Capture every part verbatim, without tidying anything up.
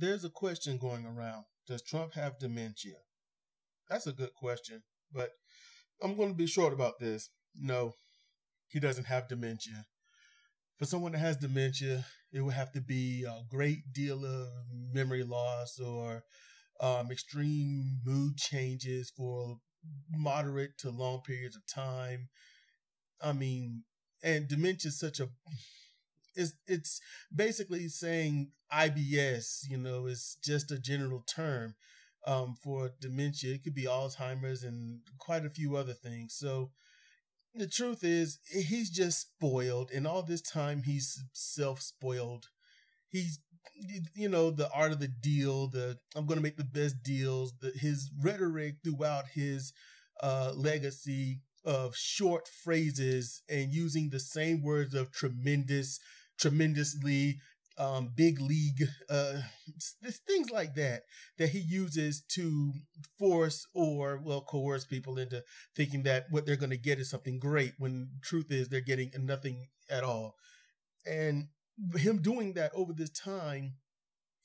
There's a question going around. Does Trump have dementia? That's a good question, but I'm going to be short about this. No, he doesn't have dementia. For someone that has dementia, it would have to be a great deal of memory loss or um, extreme mood changes for moderate to long periods of time. I mean, and dementia is such a... It's, it's basically saying I B S, you know, it's just a general term um, for dementia. It could be Alzheimer's and quite a few other things. So the truth is he's just spoiled. And all this time he's self-spoiled. He's, you know, the art of the deal, the I'm going to make the best deals, the, his rhetoric throughout his uh, legacy of short phrases and using the same words of tremendous, tremendously, um, big league, uh, things like that, that he uses to force or, well, coerce people into thinking that what they're going to get is something great when the truth is they're getting nothing at all. And him doing that over this time,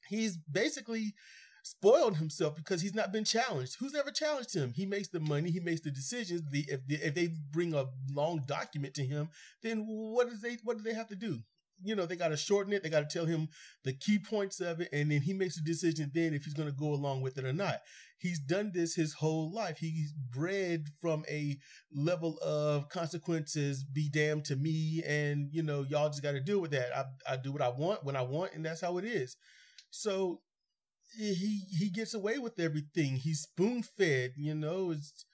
he's basically spoiled himself because he's not been challenged. Who's ever challenged him? He makes the money. He makes the decisions. The, if, the, if they bring a long document to him, then what is they, what do they have to do? You know, they got to shorten it. They got to tell him the key points of it. And then he makes a decision then if he's going to go along with it or not. He's done this his whole life. He's bred from a level of consequences, be damned to me. And, you know, y'all just got to deal with that. I, I do what I want when I want. And that's how it is. So he, he gets away with everything. He's spoon fed, you know, it's,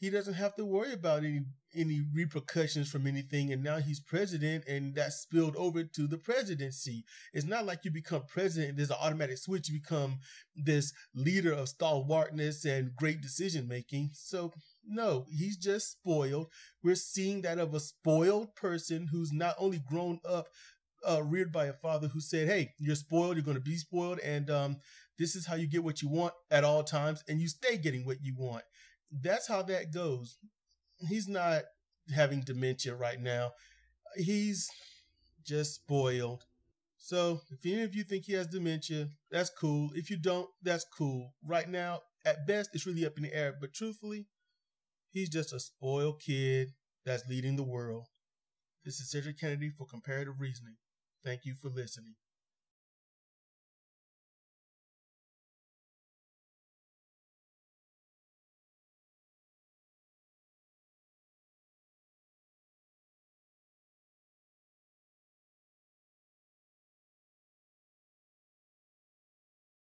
he doesn't have to worry about any any repercussions from anything. And now he's president, and that spilled over to the presidency. It's not like you become president and there's an automatic switch. You become this leader of stalwartness and great decision-making. So no, he's just spoiled. We're seeing that of a spoiled person who's not only grown up, uh, reared by a father who said, hey, you're spoiled, you're going to be spoiled. And um, this is how you get what you want at all times. And you stay getting what you want. That's how that goes. He's not having dementia right now. He's just spoiled. So if any of you think he has dementia, that's cool. If you don't, that's cool. Right now, at best, it's really up in the air. But truthfully, he's just a spoiled kid that's leading the world. This is Sedrik Cannady for Comparative Reasoning. Thank you for listening.